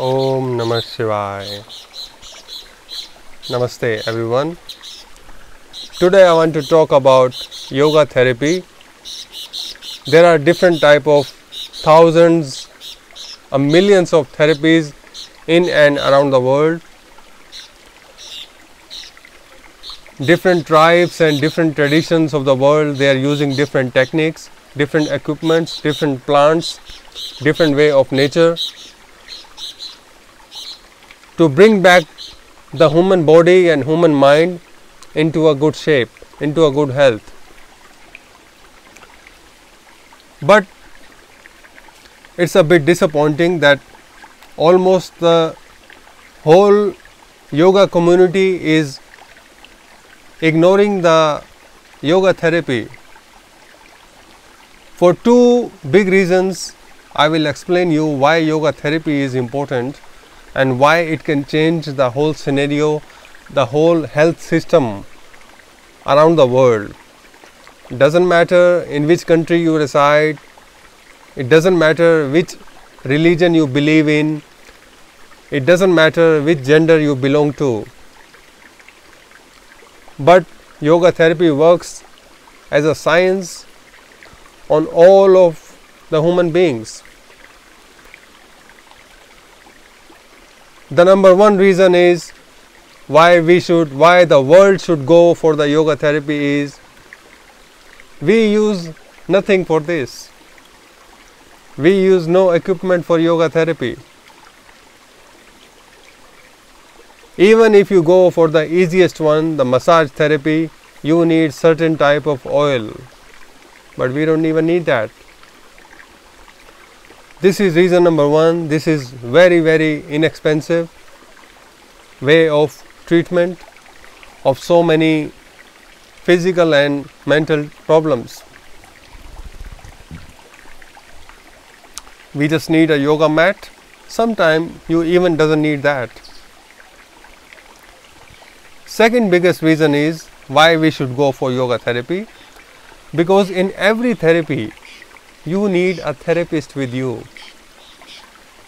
ओम नमः शिवाय। नमस्ते everyone. Today I want to talk about yoga therapy. There are different type of thousands or millions of therapies in and around the world. Different tribes and different traditions of the world, they are using different techniques, different equipments, different plants, different way of nature to bring back the human body and human mind into a good shape, into a good health. But it's a bit disappointing that almost the whole yoga community is ignoring the yoga therapy for two big reasons. I will explain you why yoga therapy is important and why it can change the whole scenario, the whole health system around the world. It doesn't matter in which country you reside, it doesn't matter which religion you believe in, it doesn't matter which gender you belong to. But yoga therapy works as a science on all of the human beings. The number one reason is why the world should go for the yoga therapy is we use nothing for this. We use no equipment for yoga therapy. Even if you go for the easiest one, the massage therapy, you need certain type of oil, but we don't even need that. This is reason number one. This is very, very inexpensive way of treatment of so many physical and mental problems. We just need a yoga mat. Sometimes you even doesn't need that. Second biggest reason is why we should go for yoga therapy, because in every therapy you need a therapist with you.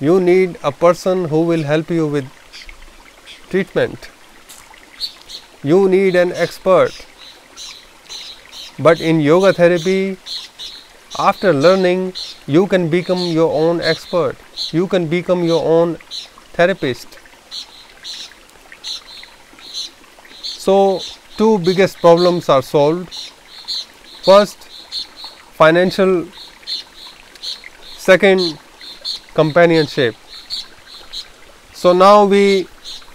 You need a person who will help you with treatment. You need an expert. But in yoga therapy, after learning, you can become your own expert. You can become your own therapist. So, two biggest problems are solved. First, financial. Second, companionship. So now we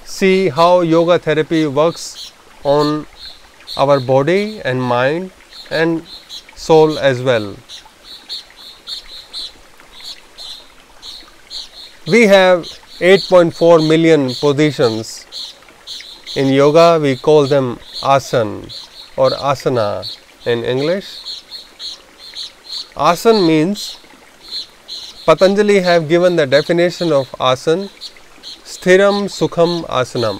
see how yoga therapy works on our body and mind and soul as well. We have 8.4 million positions in yoga. We call them asan or asana in English. Asan means, Patanjali have given the definition of asan, sthiram sukham asanam.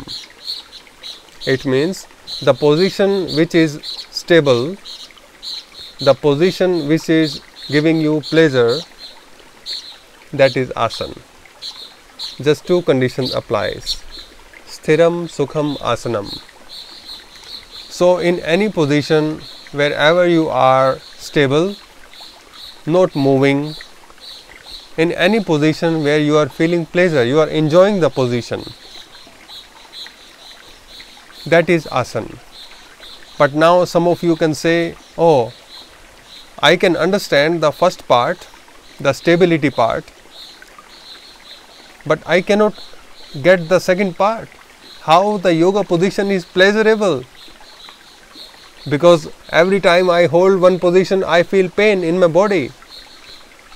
It means the position which is stable, the position which is giving you pleasure, that is asan. Just two conditions applies, sthiram sukham asanam. So in any position, wherever you are stable, not moving, in any position where you are feeling pleasure, you are enjoying the position, that is asana. But now some of you can say, oh, I can understand the first part, the stability part, but I cannot get the second part, how the yoga position is pleasurable, because every time I hold one position, I feel pain in my body.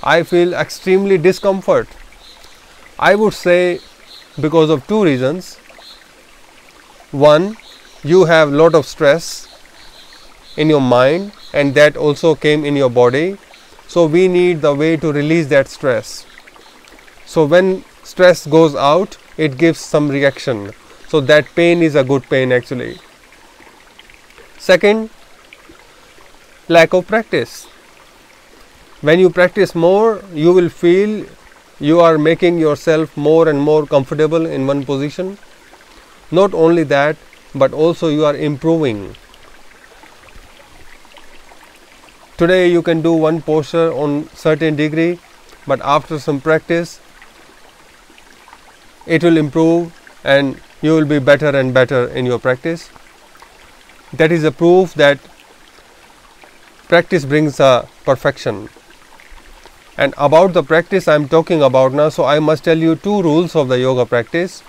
I feel extremely discomfort. I would say because of two reasons. One, you have lot of stress in your mind and that also came in your body. So we need the way to release that stress. So when stress goes out, it gives some reaction. So that pain is a good pain actually. Second, lack of practice. When you practice more, you will feel you are making yourself more and more comfortable in one position. Not only that, but also you are improving. Today you can do one posture on certain degree, but after some practice it will improve and you will be better and better in your practice. That is a proof that practice brings a perfection. And about the practice I am talking about now, so I must tell you two rules of the yoga practice.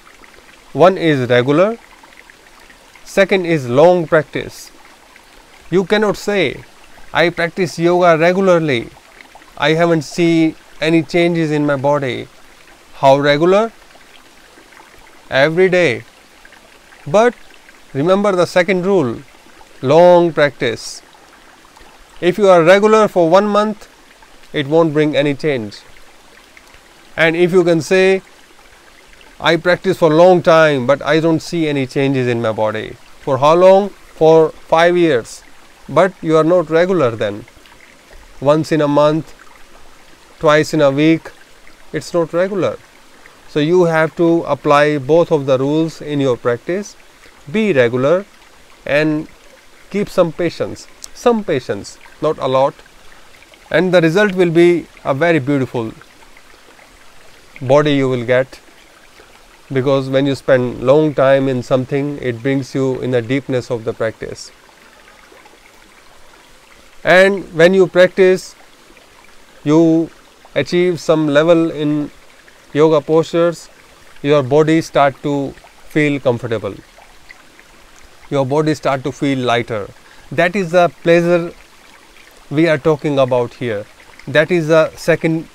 One is regular, second is long practice. You cannot say, I practice yoga regularly, I haven't seen any changes in my body. How regular? Every day. But remember the second rule, long practice. If you are regular for 1 month, it won't bring any change. And if you can say, I practice for a long time but I don't see any changes in my body. For how long? For 5 years. But you are not regular then. Once in a month, twice in a week, it's not regular. So you have to apply both of the rules in your practice. Be regular and keep some patience, not a lot. And the result will be a very beautiful body you will get. Because when you spend long time in something, it brings you in the deepness of the practice. And when you practice, you achieve some level in yoga postures, your body starts to feel comfortable. Your body starts to feel lighter. That is the pleasure we are talking about here. That is the second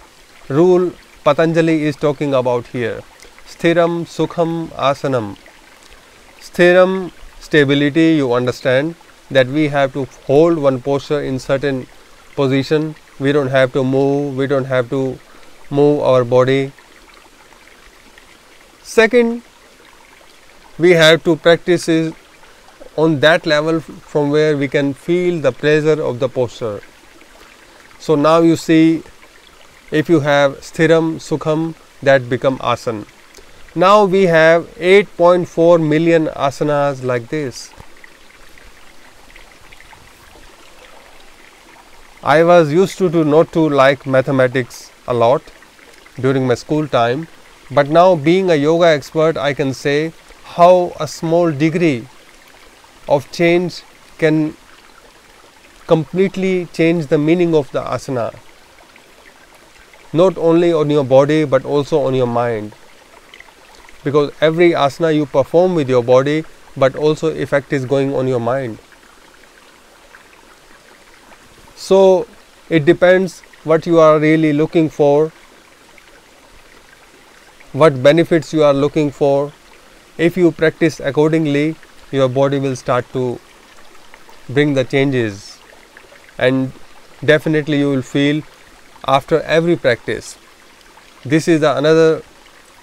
rule Patanjali is talking about here. Sthiram Sukham Asanam. Sthiram, stability, you understand that we have to hold one posture in certain position. We don't have to move, we don't have to move our body. Second, we have to practice on that level from where we can feel the pleasure of the posture. So now you see, if you have Sthiram Sukham, that become asana. Now we have 8.4 million asanas like this. I was used to not to like mathematics a lot during my school time, but now being a yoga expert, I can say how a small degree of change can completely change the meaning of the asana. Not only on your body but also on your mind. Because every asana you perform with your body, but also effect is going on your mind. So it depends what you are really looking for, what benefits you are looking for. If you practice accordingly, your body will start to bring the changes, and definitely you will feel after every practice. This is another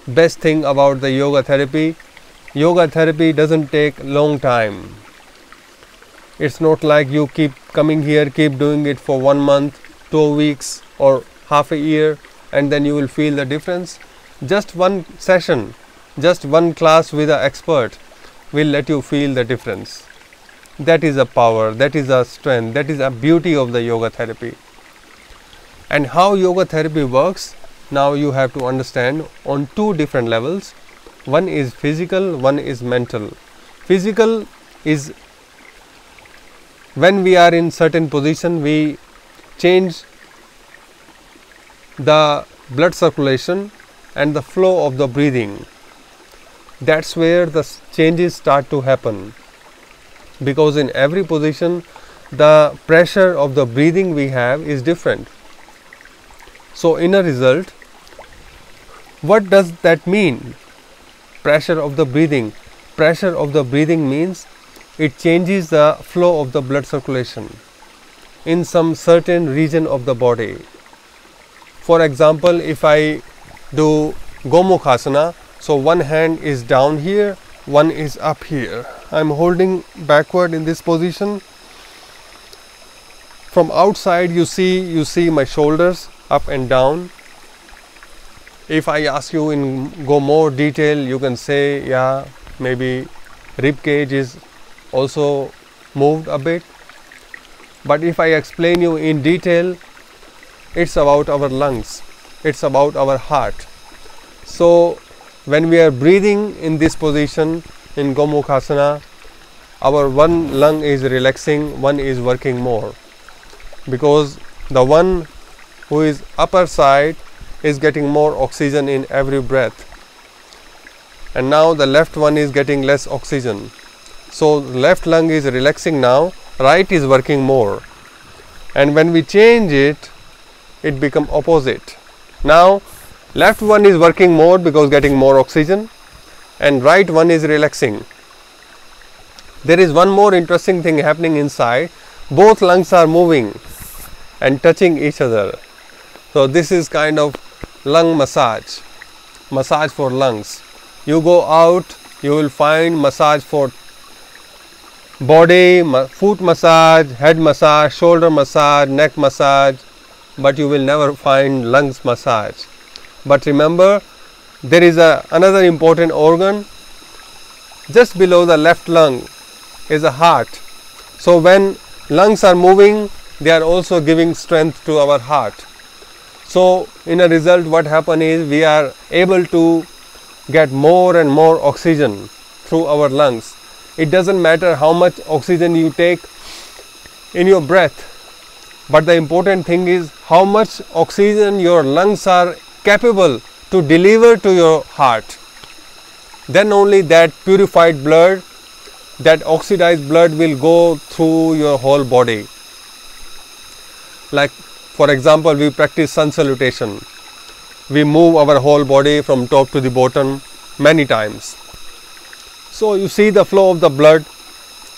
best thing about the yoga therapy. Yoga therapy doesn't take long time. It's not like you keep coming here, keep doing it for 1 month, 2 weeks or half a year, and then you will feel the difference. Just one session, just one class with an expert will let you feel the difference. That is a power, that is a strength, that is a beauty of the yoga therapy. And how yoga therapy works, now you have to understand on two different levels. One is physical, one is mental. Physical is when we are in certain position, we change the blood circulation and the flow of the breathing. That's where the changes start to happen. Because in every position, the pressure of the breathing we have is different. So in a result, what does that mean? Pressure of the breathing. Pressure of the breathing means it changes the flow of the blood circulation in some certain region of the body. For example, if I do Gomukhasana, so one hand is down here, one is up here. I'm holding backward in this position. From outside you see my shoulders up and down. If I ask you in go more detail, you can say, yeah, maybe rib cage is also moved a bit. But if I explain you in detail, it's about our lungs, it's about our heart. So when we are breathing in this position in Gomukhasana, our one lung is relaxing, one is working more, because the one who is upper side is getting more oxygen in every breath, and now the left one is getting less oxygen. So left lung is relaxing now, right is working more, and when we change it, it becomes opposite. Now left one is working more because getting more oxygen, and right one is relaxing. There is one more interesting thing happening inside. Both lungs are moving and touching each other. So this is kind of lung massage, massage for lungs. You go out, you will find massage for body, foot massage, head massage, shoulder massage, neck massage, but you will never find lungs massage. But remember, there is another important organ just below the left lung is a heart. So when lungs are moving, they are also giving strength to our heart. So in a result, what happens is we are able to get more and more oxygen through our lungs. It doesn't matter how much oxygen you take in your breath, but the important thing is how much oxygen your lungs are capable to deliver to your heart. Then only that purified blood, that oxidized blood will go through your whole body. Like for example, we practice sun salutation. We move our whole body from top to the bottom many times. So you see the flow of the blood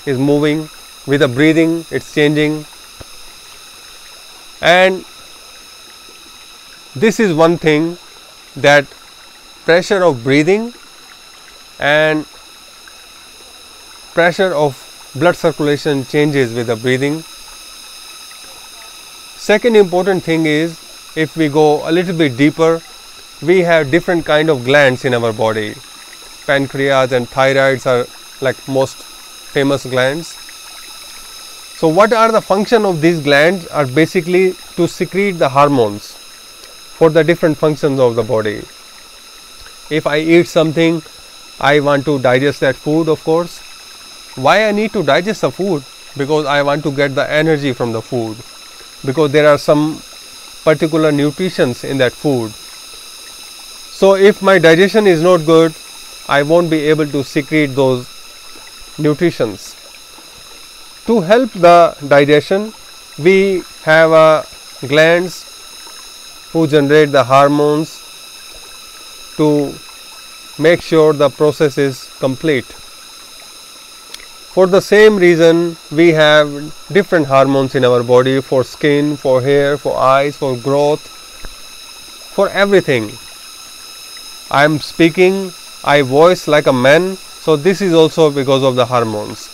is moving, with the breathing it's changing. And this is one thing, that pressure of breathing and pressure of blood circulation changes with the breathing. Second important thing is, if we go a little bit deeper, we have different kind of glands in our body. Pancreas and thyroids are like most famous glands. So what are the function of these glands? Are basically to secrete the hormones for the different functions of the body. If I eat something, I want to digest that food, of course. Why I need to digest the food? Because I want to get the energy from the food, because there are some particular nutrients in that food. So if my digestion is not good, I won't be able to secrete those nutrients. To help the digestion, we have glands who generate the hormones to make sure the process is complete. For the same reason, we have different hormones in our body, for skin, for hair, for eyes, for growth, for everything. I am speaking, I voice like a man, so this is also because of the hormones.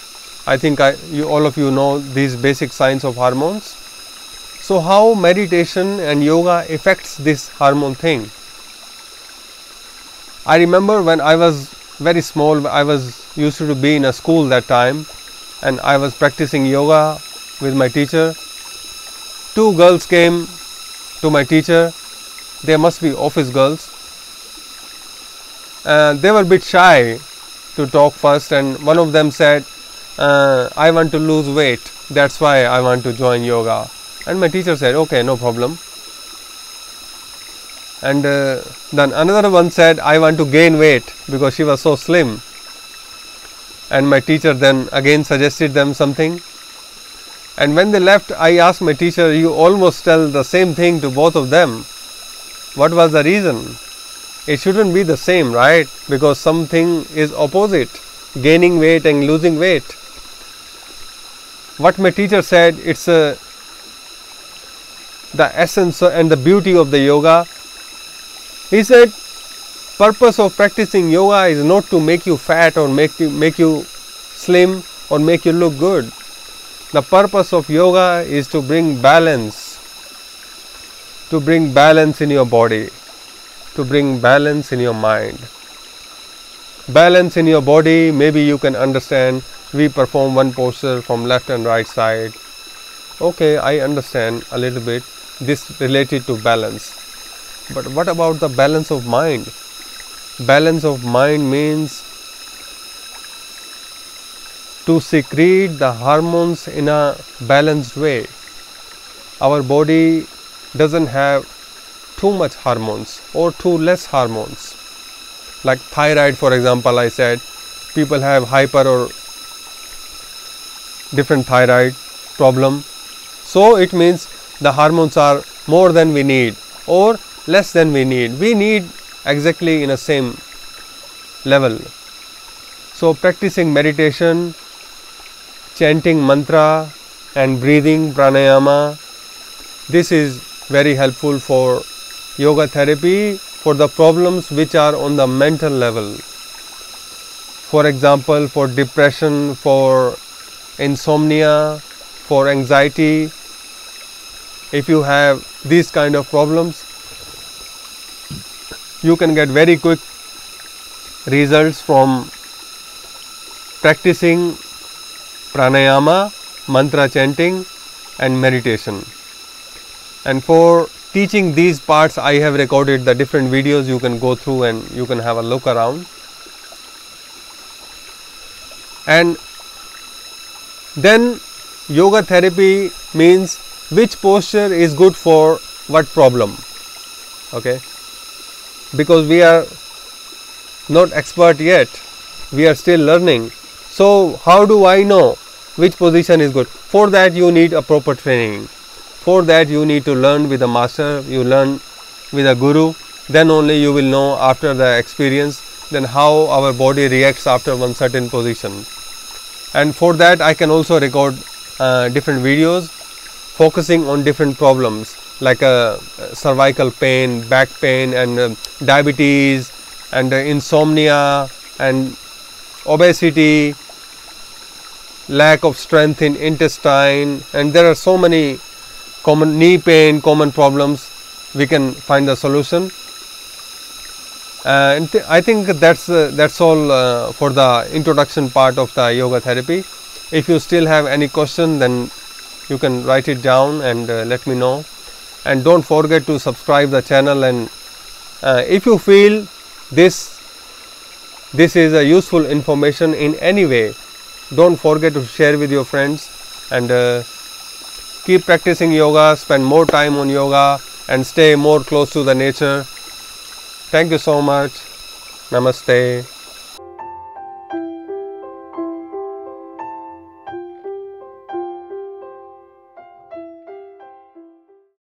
I think all of you know these basic science of hormones. So how meditation and yoga affects this hormone thing? I remember when I was very small, I was used to be in a school that time, and I was practicing yoga with my teacher. Two girls came to my teacher, they must be office girls. They were a bit shy to talk first, and one of them said, I want to lose weight, that's why I want to join yoga. And my teacher said, okay, no problem. And then another one said, I want to gain weight, because she was so slim. And my teacher then again suggested them something. And when they left, I asked my teacher, you almost tell the same thing to both of them. What was the reason? It shouldn't be the same, right? Because something is opposite, gaining weight and losing weight. What my teacher said, it's the essence and the beauty of the yoga. He said, purpose of practicing yoga is not to make you fat or make you slim or make you look good. The purpose of yoga is to bring balance in your body. to bring balance in your mind, balance in your body. Maybe you can understand we perform one posture from left and right side. Okay, I understand a little bit this related to balance, but what about the balance of mind? Balance of mind means to secrete the hormones in a balanced way. Our body doesn't have too much hormones or too less hormones. Like thyroid, for example, I said people have hyper or different thyroid problem. So it means the hormones are more than we need or less than we need. We need exactly in the same level. So practicing meditation, chanting mantra and breathing pranayama, this is very helpful for yoga therapy for the problems which are on the mental level. For example, for depression, for insomnia, for anxiety. If you have these kind of problems, you can get very quick results from practicing pranayama, mantra chanting and meditation. And for teaching these parts, I have recorded the different videos. You can go through and you can have a look around. And then yoga therapy means which posture is good for what problem, okay? Because we are not expert yet, we are still learning. So how do I know which position is good? For that you need a proper training. For that you need to learn with a master, you learn with a guru, then only you will know after the experience then how our body reacts after one certain position. And for that I can also record different videos focusing on different problems like cervical pain, back pain and diabetes and insomnia and obesity, lack of strength in intestine, and there are so many common knee pain, common problems, we can find the solution. And I think that's all for the introduction part of the yoga therapy. If you still have any question, then you can write it down and let me know. And don't forget to subscribe the channel. And if you feel this is a useful information in any way, don't forget to share with your friends. And keep practicing yoga, spend more time on yoga and stay more close to the nature. Thank you so much. Namaste.